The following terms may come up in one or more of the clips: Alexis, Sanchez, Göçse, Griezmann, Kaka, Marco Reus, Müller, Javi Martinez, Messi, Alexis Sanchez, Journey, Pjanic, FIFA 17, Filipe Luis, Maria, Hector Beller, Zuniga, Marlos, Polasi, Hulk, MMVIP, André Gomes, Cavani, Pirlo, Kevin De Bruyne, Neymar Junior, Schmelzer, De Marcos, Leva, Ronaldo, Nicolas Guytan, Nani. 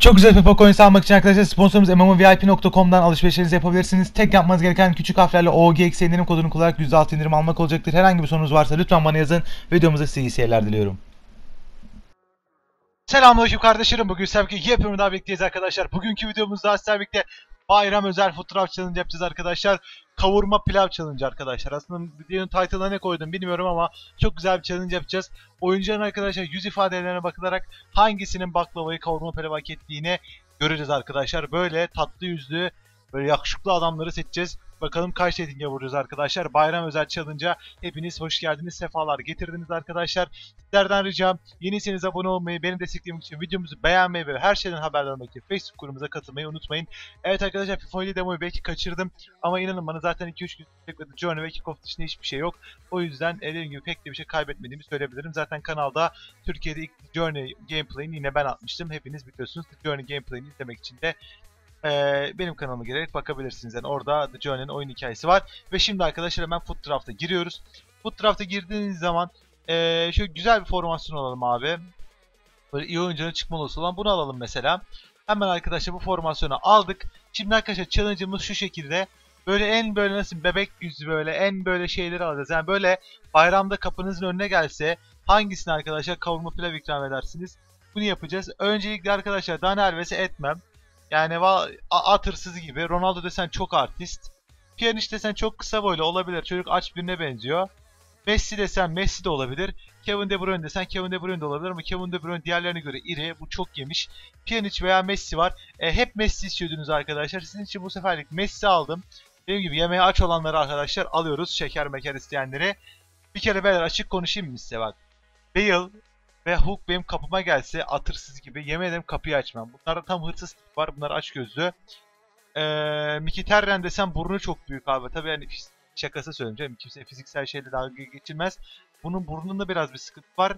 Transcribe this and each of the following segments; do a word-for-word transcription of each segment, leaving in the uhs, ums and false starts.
Çok güzel FIFA coins almak için arkadaşlar sponsorumuz M M V I P nokta com'dan alışverişlerinizi yapabilirsiniz. Tek yapmanız gereken küçük harflerle O G X indirim kodunu kullanarak yüzde altı indirim almak olacaktır. Herhangi bir sorunuz varsa lütfen bana yazın. Videomuza size iyi seyirler diliyorum. Selamünaleyküm kardeşlerim. Bugün sevgi yapımı daha birlikteyiz arkadaşlar. Bugünkü videomuzda sizlerle birlikte bayram özel Fut draft challenge yapacağız arkadaşlar. Kavurma pilav challenge arkadaşlar. Aslında videonun title'ına ne koydum bilmiyorum ama çok güzel bir challenge yapacağız. Oyuncuların arkadaşlar yüz ifadelerine bakılarak hangisinin baklavayı kavurma pilav hak ettiğini göreceğiz arkadaşlar. Böyle tatlı yüzlü, böyle yakışıklı adamları seçeceğiz. Bakalım kaç ratinge vuracağız arkadaşlar. Bayram özel challenge'a hepiniz hoş geldiniz. Sefalar getirdiniz arkadaşlar. Sizlerden ricam yeniyseniz abone olmayı, beni desteklemek için videomuzu beğenmeyi ve her şeyden haberdar olmak için Facebook grubumuza katılmayı unutmayın. Evet arkadaşlar, FIFA on yedi demoyu belki kaçırdım ama inanın bana zaten iki üç gün bekledim. Journey ve Kickoff dışında hiçbir şey yok. O yüzden dediğim gibi pek de bir şey kaybetmediğimi söyleyebilirim. Zaten kanalda Türkiye'de ilk Journey gameplay'ini yine ben atmıştım. Hepiniz biliyorsunuz. Journey gameplay'ini izlemek için de Ee, benim kanalıma girerek bakabilirsiniz. Yani orada The Journey'nin oyun hikayesi var. Ve şimdi arkadaşlar hemen Fut draft'a giriyoruz. Fut draft'a girdiğiniz zaman ee, şöyle güzel bir formasyon alalım abi. Böyle iyi oyuncunun çıkmalı olan bunu alalım mesela. Hemen arkadaşlar bu formasyonu aldık. Şimdi arkadaşlar challenge'ımız şu şekilde. Böyle en böyle nasıl bebek yüzü böyle en böyle şeyleri alacağız. Yani böyle bayramda kapınızın önüne gelse hangisini arkadaşlar kavurma pilav ikram edersiniz? Bunu yapacağız. Öncelikle arkadaşlar daha nervese etmem. Yani at hırsızı gibi. Ronaldo desen çok artist. Pjanic desen çok kısa boylu olabilir. Çocuk aç birine benziyor. Messi desen Messi de olabilir. Kevin De Bruyne desen Kevin De Bruyne de olabilir ama Kevin De Bruyne diğerlerine göre iri. Bu çok yemiş. Pjanic veya Messi var. E, hep Messi istiyordunuz arkadaşlar. Sizin için bu seferlik Messi aldım. Dediğim gibi yemeğe aç olanları arkadaşlar alıyoruz. Şeker meker isteyenleri. Bir kere ben açık konuşayım mı size bak. Bale ve Hulk benim kapıma gelse atırsız gibi yemin ederim kapıyı açmam. Bunlarda tam hırsız var, bunlar aç gözlü. Ee, Mkhitaryan desem burnu çok büyük abi. Tabii yani şakası söyleyeceğim. Kimse fiziksel şeyle dalga geçilmez. Bunun burnunda biraz bir sıkıntı var.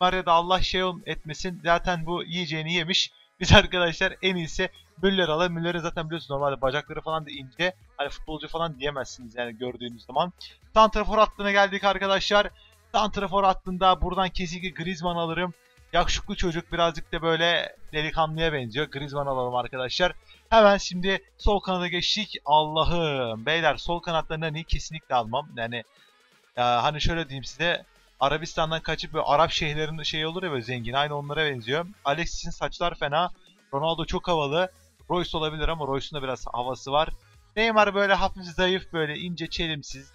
Maria da Allah şey etmesin. Zaten bu yiyeceğini yemiş. Biz arkadaşlar en iyisi Müller alalım. Müller'in zaten biliyorsunuz normalde bacakları falan da ince. Hani futbolcu falan diyemezsiniz yani gördüğünüz zaman. Santrafor hattına geldik arkadaşlar. Santrafor hattında buradan kesinlikle Griezmann alırım. Yakışıklı çocuk birazcık da böyle delikanlıya benziyor. Griezmann alalım arkadaşlar. Hemen şimdi sol kanada geçtik. Allah'ım beyler sol kanatlarına Nani kesinlikle almam. Yani ya hani şöyle diyeyim size. Arabistan'dan kaçıp böyle Arap şehirlerinin şeyi olur ya böyle zengin. Aynı onlara benziyor. Alexis'in saçlar fena. Ronaldo çok havalı. Ruiz olabilir ama Ruiz'un da biraz havası var. Neymar böyle hafif zayıf böyle ince çelimsiz.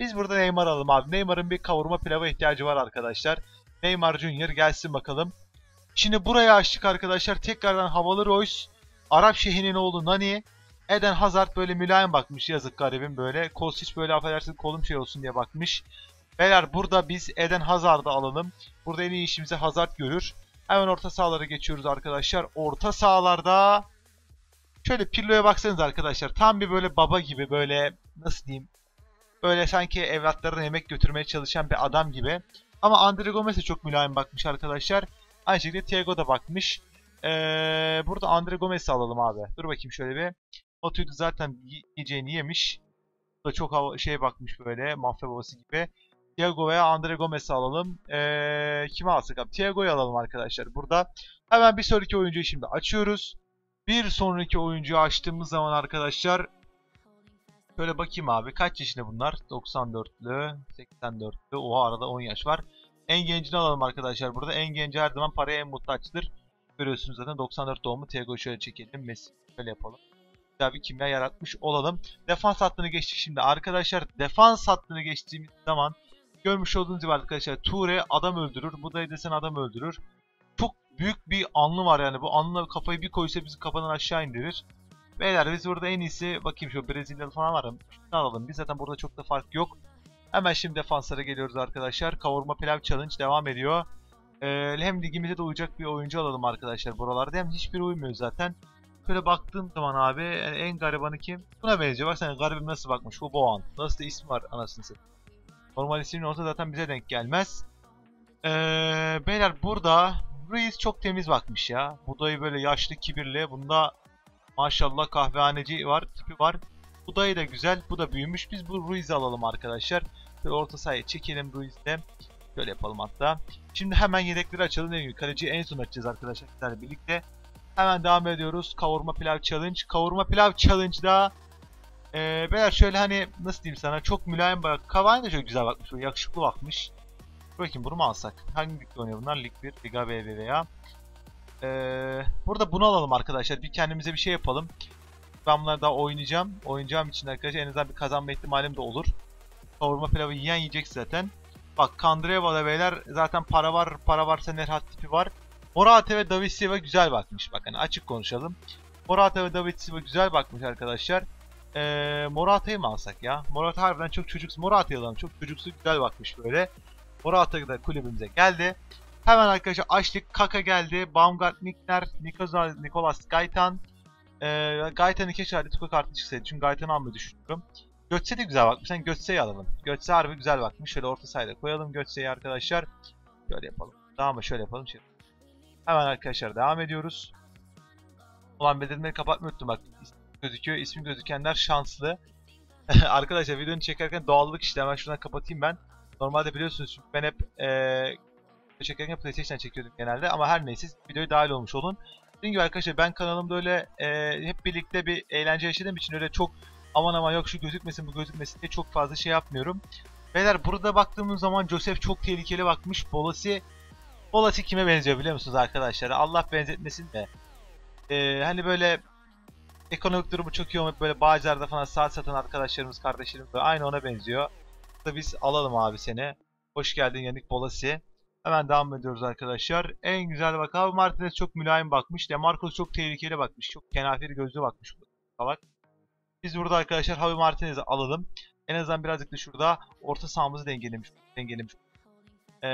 Biz burada Neymar alalım abi. Neymar'ın bir kavurma pilava ihtiyacı var arkadaşlar. Neymar Junior gelsin bakalım. Şimdi buraya açtık arkadaşlar. Tekrardan havalı Ruiz. Arap Şehi'nin oğlu Nani. Eden Hazard böyle mülayim bakmış. Yazık garibim böyle. Koz hiç böyle affedersin kolum şey olsun diye bakmış. Beyler burada biz Eden Hazard'ı alalım. Burada en iyi işimizi Hazard görür. Hemen orta sahalara geçiyoruz arkadaşlar. Orta sahalarda şöyle Pirlo'ya baksanız arkadaşlar. Tam bir böyle baba gibi böyle nasıl diyeyim. Böyle sanki evlatlarına yemek götürmeye çalışan bir adam gibi. Ama André Gomes'e çok mülayim bakmış arkadaşlar. Aynı şekilde Thiago da bakmış. Ee, burada André Gomes'i alalım abi. Dur bakayım şöyle bir. Otu'yu zaten yiyeceğini yemiş. Bu da çok şeye bakmış böyle mafya babası gibi. Thiago veya André Gomes'i alalım. Ee, kimi alsak abi? Thiago'yu alalım arkadaşlar burada. Hemen bir sonraki oyuncuyu şimdi açıyoruz. Bir sonraki oyuncuyu açtığımız zaman arkadaşlar... Şöyle bakayım abi. Kaç yaşında bunlar? doksan dörtlü, seksen dörtlü. Oha arada on yaş var. En gencini alalım arkadaşlar burada. En genci her zaman paraya en muhtaçtır. Görüyorsunuz zaten doksan dört doğumlu. Thiago'yu şöyle çekelim. Messi şöyle yapalım. Güzel bir kimya yaratmış olalım. Defans hattını geçtik şimdi arkadaşlar. Defans hattını geçtiğimiz zaman görmüş olduğunuz gibi arkadaşlar Toure adam öldürür. Bu da desen adam öldürür. Çok büyük bir anlı var yani. Bu anlı kafayı bir koysa bizi kafadan aşağı indirir. Beyler biz burada en iyisi bakayım şu Brezilyalı falan var mı? Şunu alalım. Biz zaten burada çok da fark yok. Hemen şimdi defanslara geliyoruz arkadaşlar. Kavurma pilav challenge devam ediyor. Ee, hem ligimize de uyacak bir oyuncu alalım arkadaşlar buralarda. Hem hiçbiri uymuyor zaten. Şöyle baktığım zaman abi yani en garibanı kim? Buna benziyor. Baksana garibim nasıl bakmış. Bu Boğan. Nasıl da ismi var anasını satayım. Normal ismin olsa zaten bize denk gelmez. Ee, beyler burada Ruiz çok temiz bakmış ya. Budayı böyle yaşlı kibirli. Bunda... Maşallah kahvehaneci var, tipi var. Bu dayı da güzel, bu da büyümüş. Biz bu Ruiz'i alalım arkadaşlar. Böyle orta sahaya çekelim Ruiz'le. Böyle yapalım hatta. Şimdi hemen yedekleri açalım. Kaleciyi en son açacağız arkadaşlar sizlerle birlikte. Hemen devam ediyoruz. Kavurma pilav challenge. Kavurma pilav challenge'da ee, beyler şöyle hani nasıl diyeyim sana, çok mülayim bak. Cavani de çok güzel bakmış. Yakışıklı bakmış. Bakayım bunu mu alsak? Hangi ligde oynuyor bunlar? Lig bir, Liga B B veya. Ee, burada bunu alalım arkadaşlar. Bir kendimize bir şey yapalım. Ben bunları daha oynayacağım. Oynayacağım için arkadaşlar en azından bir kazanma ihtimalim de olur. Kavurma pilavı yiyen yiyecek zaten. Bak Kandreva'da beyler zaten para var. Para varsa Nerhat tipi var. Morata ve David Silva güzel bakmış. Bakın hani açık konuşalım. Morata ve David Silva güzel bakmış arkadaşlar. Ee, Morata'yı mı alsak ya? Morata harbiden çok çocuksu. Morata'yı alalım. Çok çocuksu güzel bakmış böyle. Morata da kulübümüze geldi. Hemen arkadaşlar açtık. Kaka geldi. Baumgart, Nickler, Nicolas Guytan. Ee, Guytan'ın keşke Atletico kartı çıksaydı. Çünkü Guytan'ı almayı düşünüyorum. Göçse de güzel bakmış. Yani Göçse'yi alalım. Göçse harbi güzel bakmış. Şöyle orta sayıda koyalım Göçse'yi arkadaşlar. Şöyle yapalım. Tamam mı? Şöyle yapalım. Şöyle. Hemen arkadaşlar devam ediyoruz. Ulan bedelleri kapatmayı unuttum. Bak ismi gözüküyor. İsmi gözükenler şanslı. Arkadaşlar videonu çekerken doğallık işte. Hemen şuradan kapatayım ben. Normalde biliyorsunuz ben hep ee, çekerken PlayStation'dan çekiyordum genelde. Ama her neyse videoya dahil olmuş olun. Dediğim gibi arkadaşlar ben kanalımda öyle ee, hep birlikte bir eğlence yaşadığım için öyle çok aman aman yok şu gözükmesin bu gözükmesin diye çok fazla şey yapmıyorum. Beyler burada baktığımız zaman Joseph çok tehlikeli bakmış. Polasi Polasi kime benziyor biliyor musunuz arkadaşlar? Allah benzetmesin de. Ee, hani böyle ekonomik durumu çok iyi olmayıp böyle bağcılarda falan saat satan arkadaşlarımız, kardeşlerimiz böyle aynı ona benziyor. Da biz alalım abi seni. Hoş geldin Yannick Polasi. Hemen devam ediyoruz arkadaşlar. En güzel bak abi Martinez çok mülayim bakmış. De Marcos çok tehlikeli bakmış. Çok kenafir gözlü bakmış. Salak. Biz burada arkadaşlar Javi Martinez'i alalım. En azından birazcık da şurada orta sahamızı dengelemiş. dengelemiş. Ee,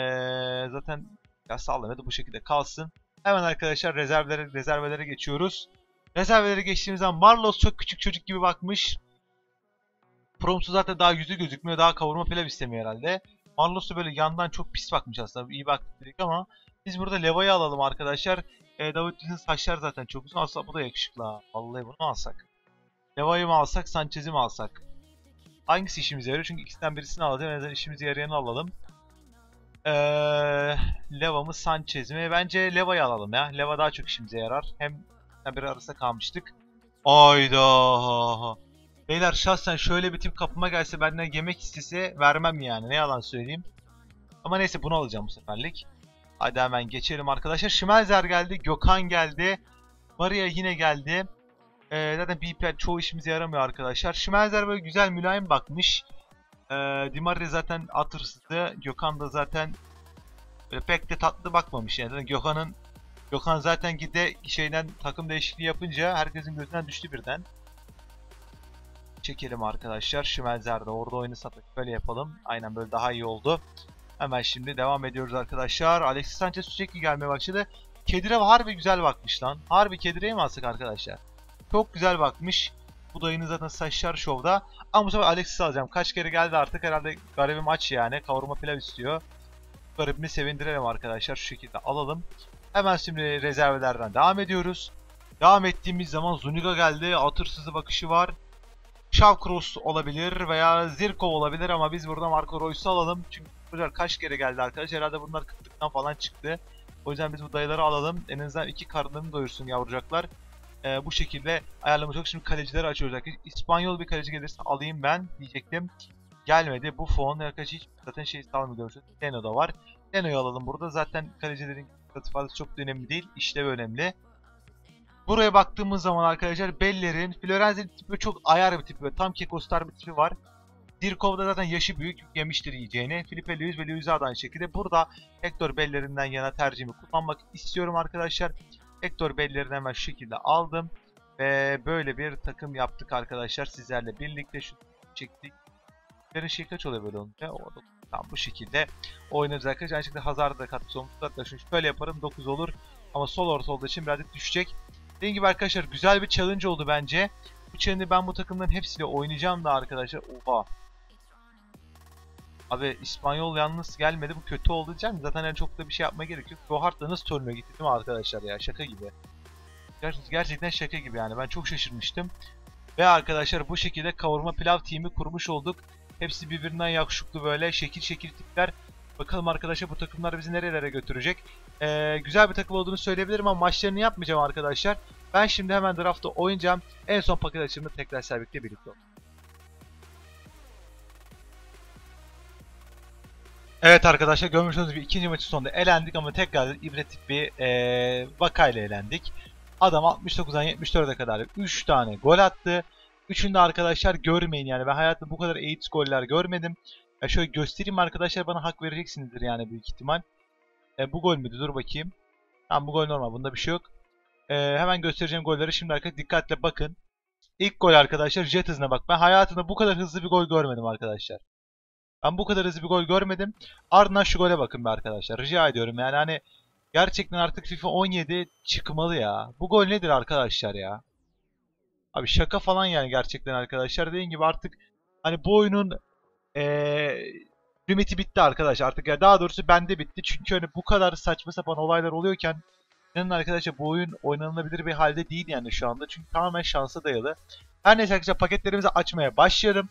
zaten ya sallamadı bu şekilde kalsın. Hemen arkadaşlar rezervlere rezervelere geçiyoruz. Rezervelere geçtiğimizden Marlos çok küçük çocuk gibi bakmış. Promsu zaten daha yüzü gözükmüyor. Daha kavurma pilav istemiyor herhalde. Marlos'u böyle yandan çok pis bakmış aslında. İyi baktık dedik ama biz burada Leva'yı alalım arkadaşlar. Ee, David'in saçlar zaten çok uzun. Aslında bu da yakışıklı. Vallahi bunu alsak. Leva'yı mı alsak, Sanchez'i mi alsak? Hangisi işimize yarıyor? Çünkü ikisinden birisini alacağım. En azından işimize yarayanı alalım. Ee, Leva mı, Sanchez mi? Bence Leva'yı alalım ya. Leva daha çok işimize yarar. Hem biri arasında kalmıştık. Ayda. Beyler şahsen şöyle bir tip kapıma gelse benden yemek istese vermem yani. Ne yalan söyleyeyim. Ama neyse bunu alacağım bu seferlik. Hadi hemen geçelim arkadaşlar. Schmelzer geldi, Gökhan geldi. Maria yine geldi. Ee, zaten B P L çoğu işimize yaramıyor arkadaşlar. Schmelzer böyle güzel mülayim bakmış. Ee, De Marcos zaten at hırsızdı. Gökhan da zaten böyle pek de tatlı bakmamış yani. yani Gökhan'ın Gökhan zaten gide şeyden takım değişikliği yapınca herkesin gözünden düştü birden. Çekelim arkadaşlar. Schmelzer de orada oyunu satıp böyle yapalım. Aynen böyle daha iyi oldu. Hemen şimdi devam ediyoruz arkadaşlar. Alexis Sanchez sürekli gelmeye başladı. Kedire harbi güzel bakmış lan. Harbi Kedire'yi mi alsak arkadaşlar? Çok güzel bakmış. Bu dayının zaten saçlar şovda. Ama bu sefer Alexis'i alacağım. Kaç kere geldi artık herhalde garibim aç yani. Kavurma pilav istiyor. Garibimi sevindirelim arkadaşlar. Şu şekilde alalım. Hemen şimdi rezervelerden devam ediyoruz. Devam ettiğimiz zaman Zuniga geldi. Atırsızı bakışı var. Shavcross olabilir veya Zirkov olabilir ama biz burada Marco Reus'u alalım. Çünkü kaç kere geldi arkadaşlar. Herhalde bunlar kıtlıktan falan çıktı. O yüzden biz bu dayıları alalım. En azından iki karnını doyursun yavrucaklar. Ee, bu şekilde ayarlamış olduk. Şimdi kalecileri açıyoruz. İspanyol bir kaleci gelirse alayım ben diyecektim. Gelmedi. Bu fon arkadaşlar hiç zaten şey salmıyor. Deno da var. Deno'yu alalım burada. Zaten kalecilerin ifadesi çok önemli değil. İşlevi önemli. Buraya baktığımız zaman arkadaşlar Beller'in, Florenzi'nin tipi çok ayar bir tipi. Tam Kekostar bir tipi var. Dirkov'da zaten yaşı büyük yemiştir yiyeceğini. Filipe Luis ve Luisa'da aynı şekilde. Burada Hector Beller'inden yana tercihimi kullanmak istiyorum arkadaşlar. Hector Beller'ini hemen şu şekilde aldım. Ve böyle bir takım yaptık arkadaşlar. Sizlerle birlikte şu çektik. Benim şey kaç oluyor böyle olunca? Tam bu şekilde oynarız arkadaşlar. Aynı şekilde Hazard'a da katkısı olmuştur. Şöyle yaparım dokuz olur. Ama sol orta olduğu için birazcık düşecek. Dediğim gibi arkadaşlar güzel bir challenge oldu bence. Bu challenge'de ben bu takımların hepsiyle oynayacağım da arkadaşlar. Oha. Abi İspanyol yalnız gelmedi. Bu kötü oldu diyeceğim. Zaten yani çok da bir şey yapmaya gerek yok. Gohart'la nasıl turnuva gitti değil mi arkadaşlar ya? Şaka gibi. Gerçekten şaka gibi yani. Ben çok şaşırmıştım. Ve arkadaşlar bu şekilde kavurma pilav team'i kurmuş olduk. Hepsi birbirinden yakışıklı böyle şekil şekil tipler. Bakalım arkadaşlar bu takımlar bizi nerelere götürecek. Ee, güzel bir takım olduğunu söyleyebilirim ama maçlarını yapmayacağım arkadaşlar. Ben şimdi hemen draftta oynayacağım. En son paket açımda tekrar servikle birlikte olalım. Evet arkadaşlar, görmüşsünüz gibi ikinci maçın sonunda elendik ama tekrar ibretlik bir ee, vakayla elendik. Adam altmış dokuzdan yetmiş dörde kadar üç tane gol attı. Üçünü de arkadaşlar görmeyin yani. Ben hayatta bu kadar eğit goller görmedim. Ya şöyle göstereyim arkadaşlar, bana hak vereceksinizdir yani büyük ihtimal. E, bu gol müydü? Dur bakayım. Tamam, bu gol normal, bunda bir şey yok. E, hemen göstereceğim golleri şimdi arkadaşlar, dikkatle bakın. İlk gol arkadaşlar jet hızına bak. Ben hayatımda bu kadar hızlı bir gol görmedim arkadaşlar. Ben bu kadar hızlı bir gol görmedim. Ardından şu gole bakın be arkadaşlar. Rica ediyorum yani, hani gerçekten artık FIFA on yedi çıkmalı ya. Bu gol nedir arkadaşlar ya? Abi şaka falan yani gerçekten arkadaşlar. Dediğim gibi artık hani bu oyunun Ee, limiti bitti arkadaşlar artık ya, daha doğrusu bende bitti çünkü hani bu kadar saçma sapan olaylar oluyorken inanın arkadaşlar bu oyun oynanılabilir bir halde değil yani şu anda, çünkü tamamen şansa dayalı. Her neyse arkadaşlar, paketlerimizi açmaya başlayalım.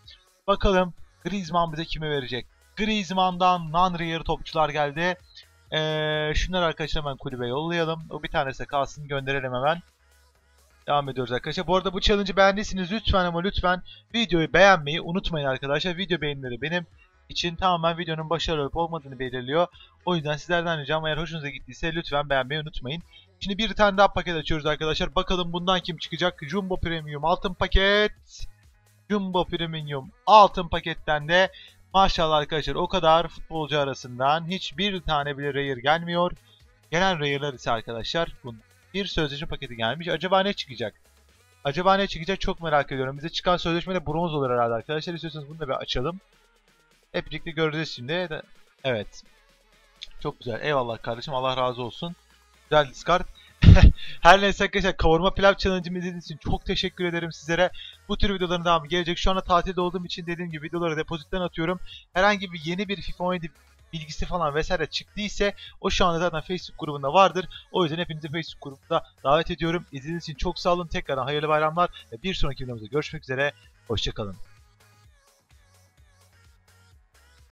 Bakalım Griezmann bize kimi verecek? Griezmann'dan non-rare topçular geldi. ee, Şunları arkadaşlar hemen kulübe yollayalım. O bir tanesi kalsın, gönderelim hemen. Devam ediyoruz arkadaşlar. Bu arada bu challenge'ı beğendiyseniz lütfen ama lütfen videoyu beğenmeyi unutmayın arkadaşlar. Video beğenileri benim için tamamen videonun başarılı olup olmadığını belirliyor. O yüzden sizlerden ricam, eğer hoşunuza gittiyse lütfen beğenmeyi unutmayın. Şimdi bir tane daha paket açıyoruz arkadaşlar. Bakalım bundan kim çıkacak? Jumbo Premium altın paket. Jumbo Premium altın paketten de maşallah arkadaşlar o kadar futbolcu arasından hiçbir tane bile rare gelmiyor. Gelen rare'lar ise arkadaşlar bunlar. Bir sözleşme paketi gelmiş. Acaba ne çıkacak? Acaba ne çıkacak? Çok merak ediyorum. Bize çıkan sözleşme de bronz olur herhalde arkadaşlar. İstiyorsanız bunu da bir açalım. Hep birlikte göreceğiz şimdi. Evet. Çok güzel. Eyvallah kardeşim. Allah razı olsun. Güzel discard. Her neyse arkadaşlar, kavurma pilav challenge'ımı izlediğiniz için çok teşekkür ederim sizlere. Bu tür videoların devamı gelecek. Şu anda tatilde olduğum için dediğim gibi videoları depozitten atıyorum. Herhangi bir yeni bir FIFA on yedi bilgisi falan vesaire çıktıysa o şu anda zaten Facebook grubunda vardır. O yüzden hepinizi Facebook grubunda davet ediyorum. İzlediğiniz için çok sağ olun. Tekrardan hayırlı bayramlar ve bir sonraki videomuzda görüşmek üzere. Hoşça kalın.